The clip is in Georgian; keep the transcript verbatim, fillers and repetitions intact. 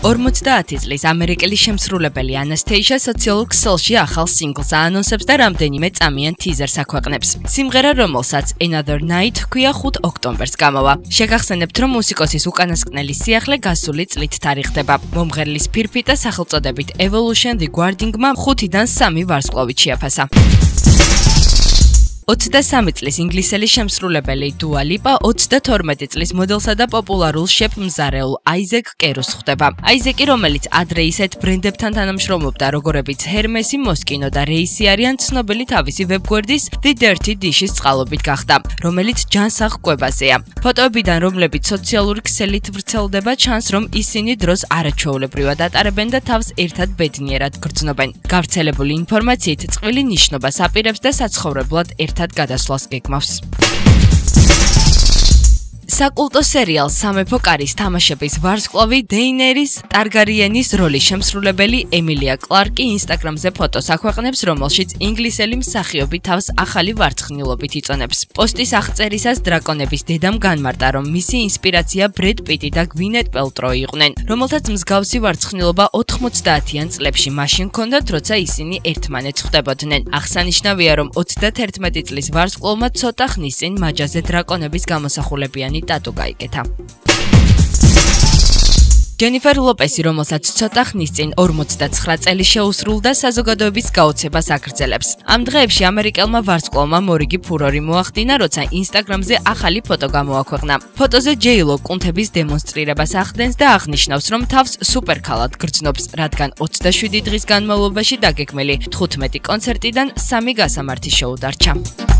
ორმოცდაათის წლის ამერიკელი შემსრულებელი ანასტეიშა სოციოლოგ სოლში ახალ სინგლს აანონსებს და რამდენიმე წამიან ტიზერს აქვეყნებს. სიმღერა, რომელსაც Another Night ჰქვია ხუთი ოქტომბერს გამოვა. შეგახსენებთ, რომ მუსიკოსის უკანასკნელი სიახლე გასული წლით თარიღდება. მომღერლის ფირფიტა სახელწოდებით Evolution The Guarding-მა ხუთიდან სამი ვარსკვლავით შეაფასა. ოცდასამი წლის ინგლისელი შემსრულებელი დუა ლიპა ოცდათორმეტი წლის მოდელსა და პოპულარულ შეფმზარეულ Isaac Keros ხვდება. Isaac-ი, რომელიც ადრე ისეთ ბრენდებთან თანამშრომლობდა, როგორებიც Hermes-ი, Moschino და Reis-ი არიან, ცნობილი თავისი ვებგვერდის The Dirty Dish-ის წყალობით გახდა, რომელიც ჯანსაღ კვებაზეა. ფოტოებიდან, რომლებიც სოციალური ქსელით ვრცელდება, ჩანს, რომ ისინი დროს არაჩვეულებრივად ატარებენ და თავს ერთად ბედნიერად გრძნობენ. გავრცელებული ინფორმაციით, წყვილი ნიშნობას აპირებს და საცხოვრებლად ერთად გადასვლას გეგმავს. საკულტო სერიალ სამეფო კარის თამაშების ვარსკვლავი დეინერის ტარგარიენის როლის შემსრულებელი ემილია კლარკი ინსტაგრამზე ფოტოს აქვეყნებს, რომელშიც ინგლისელი მსახიობი თავს ახალი ვარცხნილობით იწონებს. პოსტის აღწერისას დრაკონების დედამ განმარტა, რომ მისი ინსპირაცია ბრედ პიტი და გვინეთ პელტროი იყვნენ, რომელთაც მსგავსი ვარცხნილობა ოთხმოცდაათიან წლებში მაშინ ჰქონდათ, როცა ისინი ერთმანეთს ხვდებოდნენ. აღსანიშნავია, რომ ოცდათერთმეტი წლის ვარსკვლავმა ცოტა ხნის წინ მაჯაზე დრაკონების გამოსახულებიანი დატო გაიკეთა. Jennifer Lopez-ი, რომელსაც ცოტა ხნის წინ ორმოცდაცხრა წელი შეუსრულდა, საზოგადოების გაოცებას აგრძელებს. ამ დღეებში ამერიკელმა ვარსკვლავმა მორიგი ფურორი მოახდინა, როცა Instagram-ზე ახალი ფოტო გამოაქვეყნა. ფოტოზე ჯეილო კუნთების დემონსტრირებას ახდენს და აღნიშნავს, რომ თავს სუპერქალად გრძნობს, რადგან ოცდაშვიდი დღის განმავლობაში დაგეგმილი თხუთმეტი კონცერტიდან სამი გასამართი შოუ დარჩა.